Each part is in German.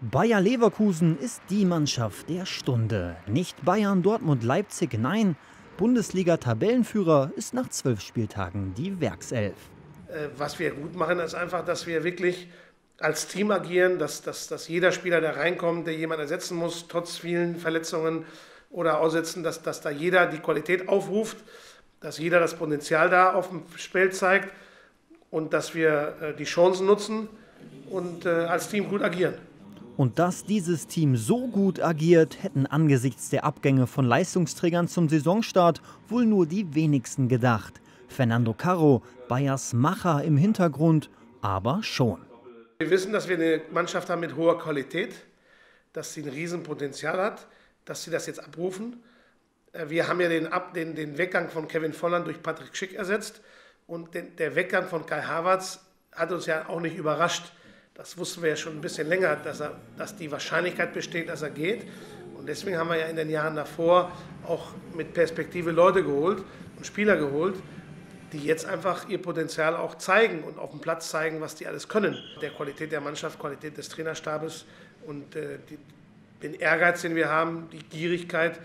Bayer Leverkusen ist die Mannschaft der Stunde. Nicht Bayern, Dortmund, Leipzig, nein. Bundesliga-Tabellenführer ist nach 12 Spieltagen die Werkself. Was wir gut machen, ist einfach, dass wir wirklich als Team agieren, dass jeder Spieler, der reinkommt, der jemand ersetzen muss, trotz vielen Verletzungen oder Aussetzen, dass da jeder die Qualität aufruft, dass jeder das Potenzial da auf dem Feld zeigt und dass wir die Chancen nutzen und als Team gut agieren. Und dass dieses Team so gut agiert, hätten angesichts der Abgänge von Leistungsträgern zum Saisonstart wohl nur die wenigsten gedacht. Fernando Carro, Bayers Macher im Hintergrund, aber schon. Wir wissen, dass wir eine Mannschaft haben mit hoher Qualität, dass sie ein Riesenpotenzial hat, dass sie das jetzt abrufen. Wir haben ja den Weggang von Kevin Volland durch Patrick Schick ersetzt. Und der Weggang von Kai Havertz hat uns ja auch nicht überrascht. Das wussten wir ja schon ein bisschen länger, dass die Wahrscheinlichkeit besteht, dass er geht. Und deswegen haben wir ja in den Jahren davor auch mit Perspektive Leute geholt und Spieler geholt, die jetzt einfach ihr Potenzial auch zeigen und auf dem Platz zeigen, was die alles können. Der Qualität der Mannschaft, Qualität des Trainerstabes und den Ehrgeiz, den wir haben, die Gierigkeit,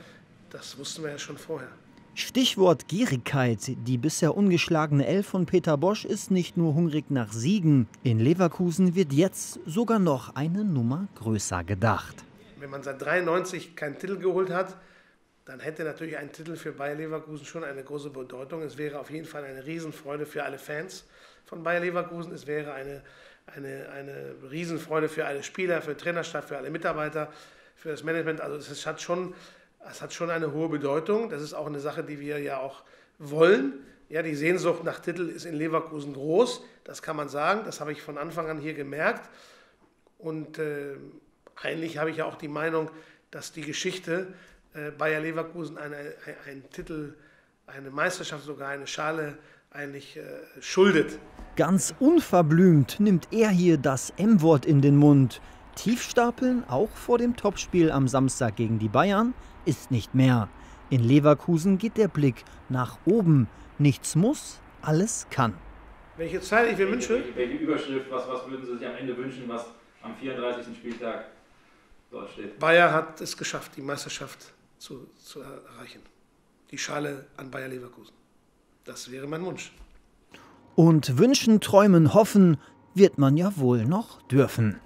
das wussten wir ja schon vorher. Stichwort Gierigkeit. Die bisher ungeschlagene Elf von Peter Bosz ist nicht nur hungrig nach Siegen. In Leverkusen wird jetzt sogar noch eine Nummer größer gedacht. Wenn man seit 1993 keinen Titel geholt hat, dann hätte natürlich ein Titel für Bayer Leverkusen schon eine große Bedeutung. Es wäre auf jeden Fall eine Riesenfreude für alle Fans von Bayer Leverkusen. Es wäre eine Riesenfreude für alle Spieler, für den Trainerstab, für alle Mitarbeiter, für das Management. Also es hat schon eine hohe Bedeutung. Das ist auch eine Sache, die wir ja auch wollen. Ja, die Sehnsucht nach Titel ist in Leverkusen groß. Das kann man sagen. Das habe ich von Anfang an hier gemerkt. Und eigentlich habe ich ja auch die Meinung, dass die Geschichte Bayer Leverkusen einen Titel, eine Meisterschaft, sogar eine Schale eigentlich schuldet. Ganz unverblümt nimmt er hier das M-Wort in den Mund. Tiefstapeln, auch vor dem Topspiel am Samstag gegen die Bayern, ist nicht mehr. In Leverkusen geht der Blick nach oben. Nichts muss, alles kann. Welche Zahl ich mir wünsche? Welche Überschrift, was würden Sie sich am Ende wünschen, was am 34. Spieltag dort steht? Bayer hat es geschafft, die Meisterschaft zu erreichen. Die Schale an Bayer Leverkusen. Das wäre mein Wunsch. Und wünschen, träumen, hoffen wird man ja wohl noch dürfen.